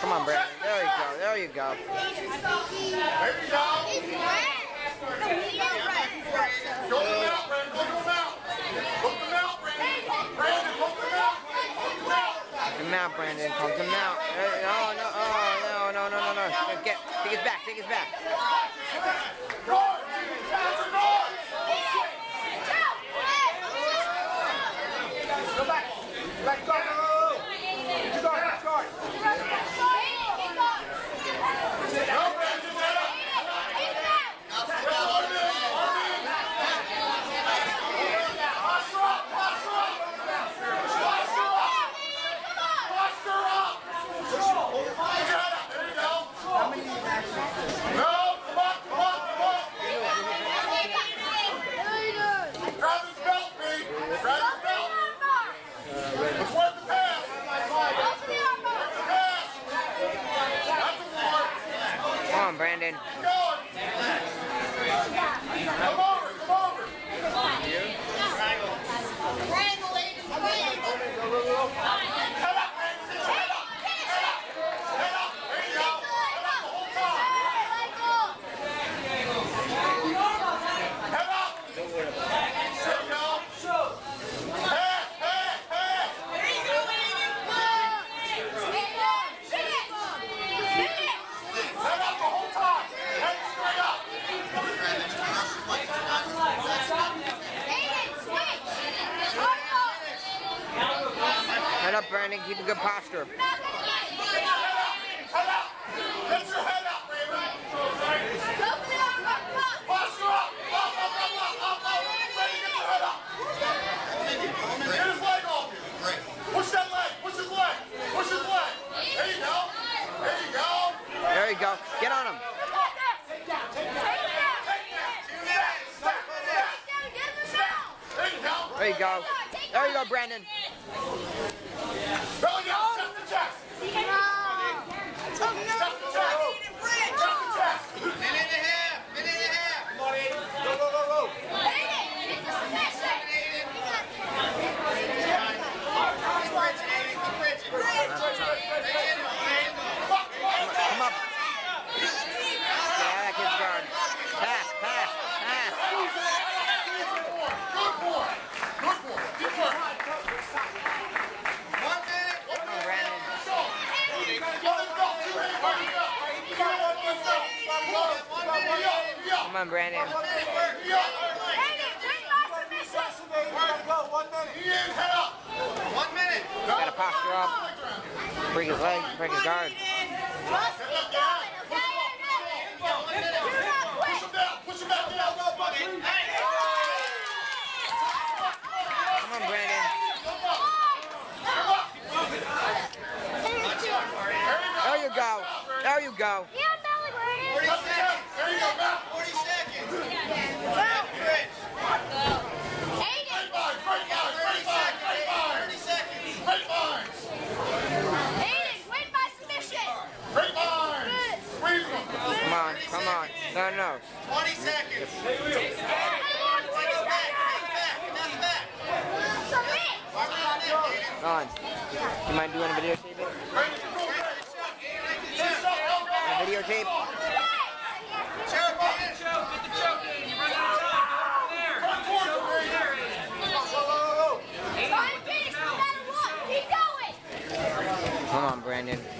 Come on, Brandon. There you go. There you go. There you go. Come out, Brandon. Come out. Oh, no. Oh, no, no, no, no, no. Get. Take it back. Take it back. Go back. Let go. Brandon. Come over, come over. Brandon, ladies, Brandon. Head up, Brandon. Keep a good posture. Head up. Get your head up, Brandon. Posture up. Up, up, up, up, up, up. Brandon, get your head up. Get his leg off you. Push that leg. Push his leg. Push his leg. There you go. There you go. There you go. Get on him. Take down. Take down. There you go. There you go, Brandon. Belly down, step the chest. Step the chest. Step the chest. Minute and a half. Come on, Aiden. Go, go, go, go. Aiden, it's a special. Come up. Yeah, that kid's gone. Pass. Good boy. Good work. Come on, Brandon. One minute. Got to posture up. Break his leg. Break his guard. Come on, Brandon. There you go. There you go. 40 seconds. There you go, Matt. 40 seconds. Great bars. Aiden, win by submission. Great bars. Come on. No. 20 seconds. Take us back. Submit. Come on. You mind doing a videotape? Videotape. Get the choke. Run there. Go. Keep going. Come on, Brandon.